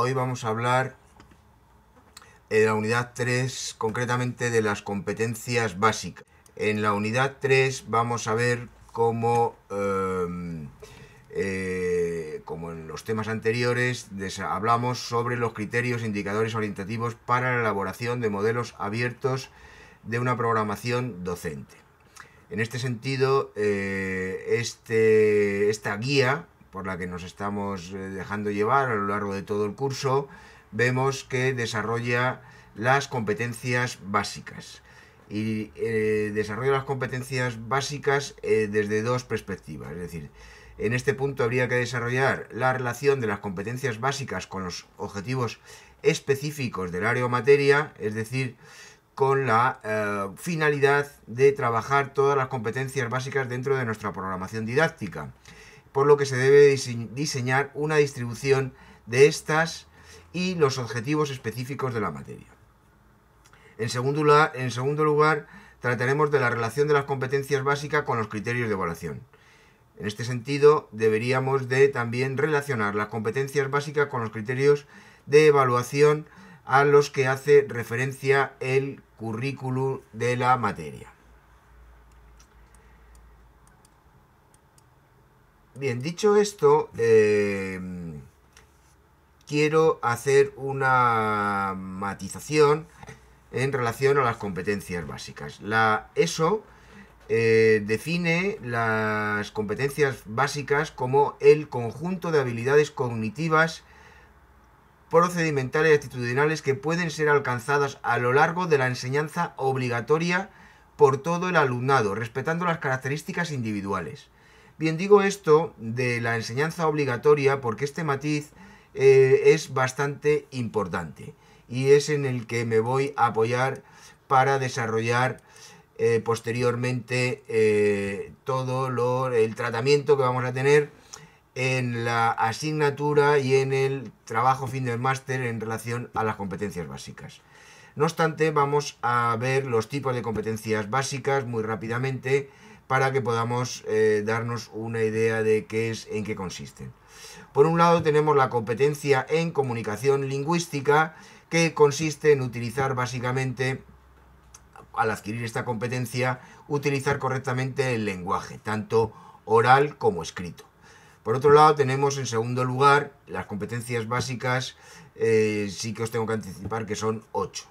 Hoy vamos a hablar de la unidad 3, concretamente de las competencias básicas. En la unidad 3 vamos a ver cómo, como en los temas anteriores, hablamos sobre los criterios e indicadores orientativos para la elaboración de modelos abiertos de una programación docente. En este sentido, esta guía por la que nos estamos dejando llevar a lo largo de todo el curso, vemos que desarrolla las competencias básicas. Y desarrolla las competencias básicas desde dos perspectivas. Es decir, en este punto habría que desarrollar la relación de las competencias básicas con los objetivos específicos del área o materia, es decir, con la finalidad de trabajar todas las competencias básicas dentro de nuestra programación didáctica, por lo que se debe diseñar una distribución de estas y los objetivos específicos de la materia. En segundo lugar, trataremos de la relación de las competencias básicas con los criterios de evaluación. En este sentido, deberíamos de también relacionar las competencias básicas con los criterios de evaluación a los que hace referencia el currículum de la materia. Bien, dicho esto, quiero hacer una matización en relación a las competencias básicas. La ESO define las competencias básicas como el conjunto de habilidades cognitivas, procedimentales y actitudinales que pueden ser alcanzadas a lo largo de la enseñanza obligatoria por todo el alumnado, respetando las características individuales. Bien, digo esto de la enseñanza obligatoria porque este matiz es bastante importante y es en el que me voy a apoyar para desarrollar posteriormente todo el tratamiento que vamos a tener en la asignatura y en el trabajo fin del máster en relación a las competencias básicas. No obstante, vamos a ver los tipos de competencias básicas muy rápidamente para que podamos darnos una idea de en qué consisten. Por un lado tenemos la competencia en comunicación lingüística, que consiste en utilizar básicamente, al adquirir esta competencia, utilizar correctamente el lenguaje, tanto oral como escrito. Por otro lado tenemos en segundo lugar las competencias básicas, sí que os tengo que anticipar que son 8,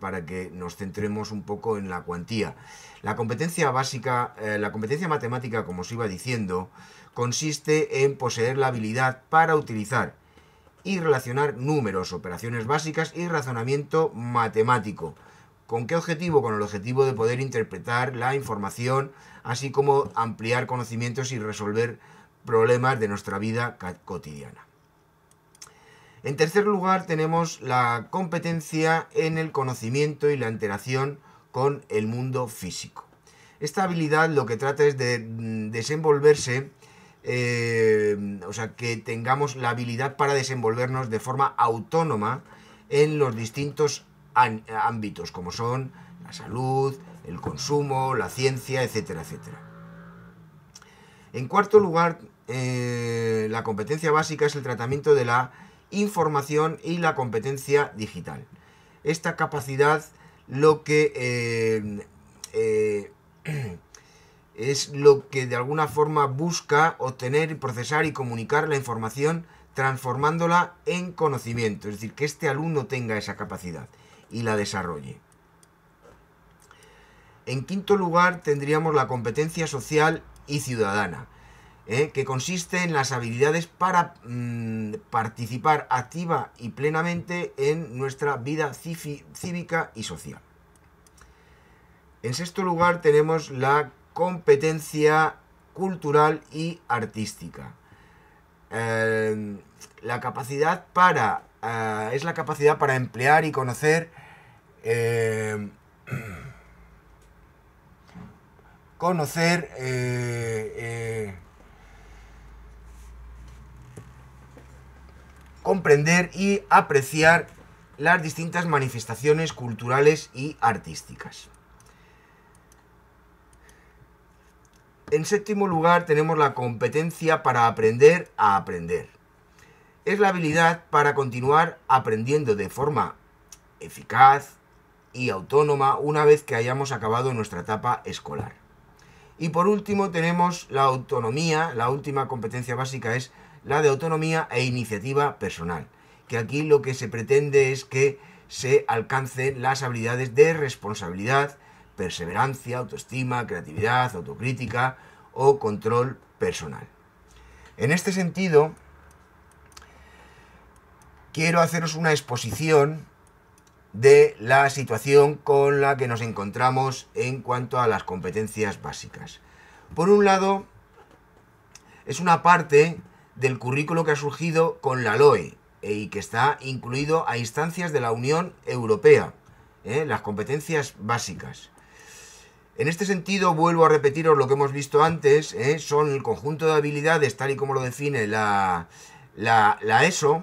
para que nos centremos un poco en la cuantía. La competencia básica, la competencia matemática, como os iba diciendo, consiste en poseer la habilidad para utilizar y relacionar números, operaciones básicas y razonamiento matemático. ¿Con qué objetivo? Con el objetivo de poder interpretar la información, así como ampliar conocimientos y resolver problemas de nuestra vida cotidiana. En tercer lugar tenemos la competencia en el conocimiento y la interacción con el mundo físico. Esta habilidad lo que trata es de desenvolverse, o sea, que tengamos la habilidad para desenvolvernos de forma autónoma en los distintos ámbitos, como son la salud, el consumo, la ciencia, etcétera, etcétera. En cuarto lugar, la competencia básica es el tratamiento de la información y la competencia digital. Esta capacidad es lo que de alguna forma busca obtener, procesar y comunicar la información, transformándola en conocimiento. Es decir, que este alumno tenga esa capacidad y la desarrolle. En quinto lugar tendríamos la competencia social y ciudadana, que consiste en las habilidades para participar activa y plenamente en nuestra vida cívica y social. En sexto lugar tenemos la competencia cultural y artística. Es la capacidad para emplear y conocer comprender y apreciar las distintas manifestaciones culturales y artísticas. En séptimo lugar tenemos la competencia para aprender a aprender. es la habilidad para continuar aprendiendo de forma eficaz y autónoma una vez que hayamos acabado nuestra etapa escolar. Y por último tenemos la autonomía. La última competencia básica es la de autonomía e iniciativa personal, que aquí lo que se pretende es que se alcancen las habilidades de responsabilidad, perseverancia, autoestima, creatividad, autocrítica o control personal. En este sentido, quiero haceros una exposición de la situación con la que nos encontramos en cuanto a las competencias básicas. Por un lado, es una parte del currículo que ha surgido con la LOE y que está incluido a instancias de la Unión Europea, las competencias básicas. En este sentido, vuelvo a repetiros lo que hemos visto antes, son el conjunto de habilidades, tal y como lo define la ESO.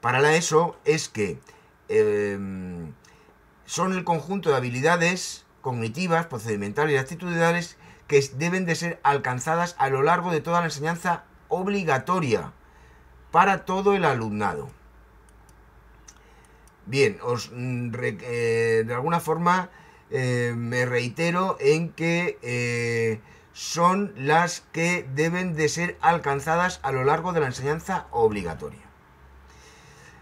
Para la ESO es que son el conjunto de habilidades cognitivas, procedimentales y actitudinales que deben de ser alcanzadas a lo largo de toda la enseñanza obligatoria para todo el alumnado. Bien, de alguna forma me reitero en que son las que deben de ser alcanzadas a lo largo de la enseñanza obligatoria.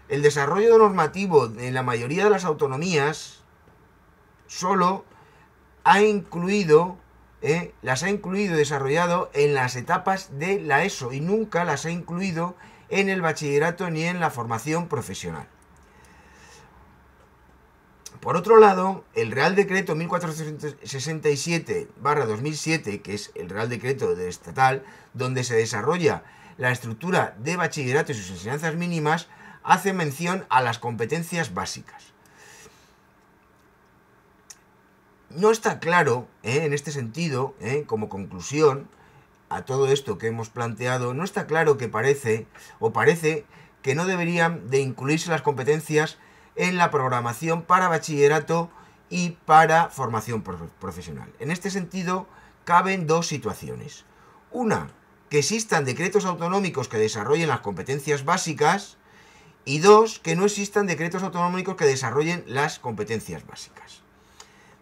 El desarrollo normativo en la mayoría de las autonomías solo ha incluido, y desarrollado en las etapas de la ESO y nunca las ha incluido en el bachillerato ni en la formación profesional. Por otro lado, el Real Decreto 1467-2007, que es el Real Decreto estatal, donde se desarrolla la estructura de bachillerato y sus enseñanzas mínimas, hace mención a las competencias básicas. No está claro, en este sentido, como conclusión a todo esto que hemos planteado, no está claro que parece que no deberían de incluirse las competencias en la programación para bachillerato y para formación profesional. En este sentido, caben dos situaciones. Una, que existan decretos autonómicos que desarrollen las competencias básicas, y dos, que no existan decretos autonómicos que desarrollen las competencias básicas.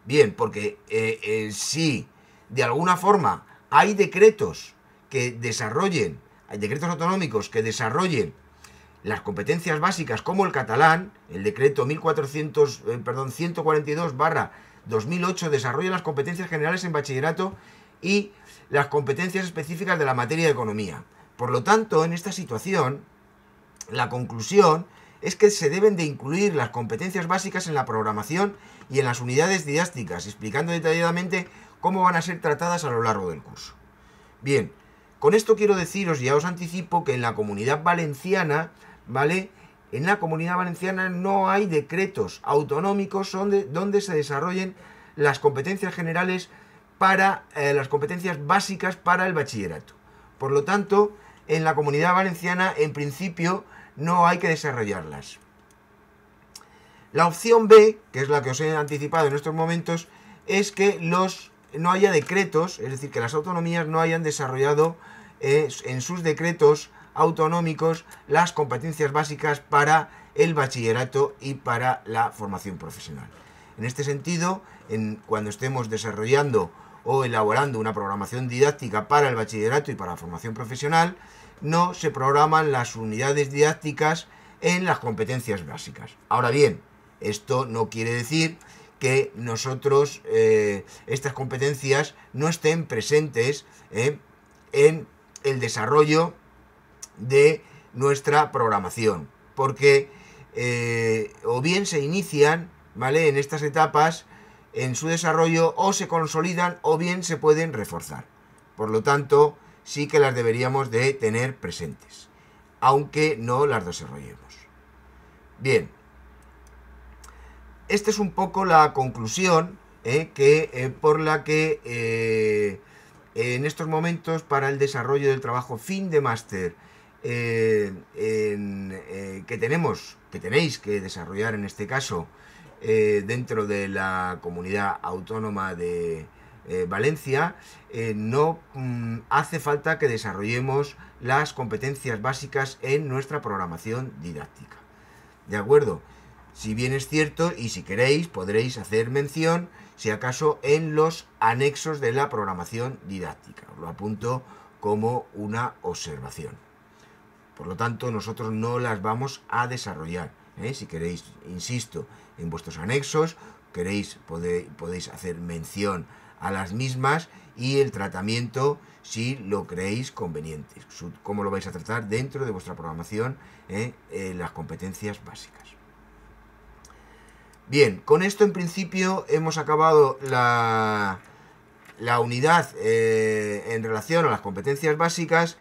Bien, porque si de alguna forma hay decretos autonómicos que desarrollen las competencias básicas, como el catalán, el decreto 142/2008 desarrolla las competencias generales en bachillerato y las competencias específicas de la materia de economía. Por lo tanto, en esta situación, la conclusión es que se deben de incluir las competencias básicas en la programación y en las unidades didácticas, explicando detalladamente cómo van a ser tratadas a lo largo del curso. Bien, con esto quiero deciros, ya os anticipo, que en la Comunidad Valenciana, ¿vale? En la Comunidad Valenciana no hay decretos autonómicos donde se desarrollen las competencias generales para las competencias básicas para el bachillerato. Por lo tanto, en la Comunidad Valenciana, en principio, no hay que desarrollarlas. La opción B, que es la que os he anticipado en estos momentos, es que no haya decretos, es decir, que las autonomías no hayan desarrollado en sus decretos autonómicos las competencias básicas para el bachillerato y para la formación profesional. En este sentido, cuando estemos desarrollando o elaborando una programación didáctica para el bachillerato y para la formación profesional, no se programan las unidades didácticas en las competencias básicas. Ahora bien, esto no quiere decir que nosotros estas competencias no estén presentes en el desarrollo de nuestra programación, porque o bien se inician, ¿vale?, en estas etapas en su desarrollo, o se consolidan o bien se pueden reforzar. Por lo tanto, sí que las deberíamos de tener presentes, aunque no las desarrollemos. Bien, esta es un poco la conclusión por la que en estos momentos, para el desarrollo del trabajo fin de máster que tenéis que desarrollar en este caso dentro de la comunidad autónoma de Valencia, no hace falta que desarrollemos las competencias básicas en nuestra programación didáctica. ¿De acuerdo? Si bien es cierto, y si queréis, podréis hacer mención, si acaso, en los anexos de la programación didáctica. Os lo apunto como una observación. Por lo tanto, nosotros no las vamos a desarrollar. Si queréis, insisto, en vuestros anexos, podéis hacer mención a las mismas y el tratamiento si lo creéis conveniente. Cómo lo vais a tratar dentro de vuestra programación, las competencias básicas. Bien, con esto en principio hemos acabado la unidad en relación a las competencias básicas.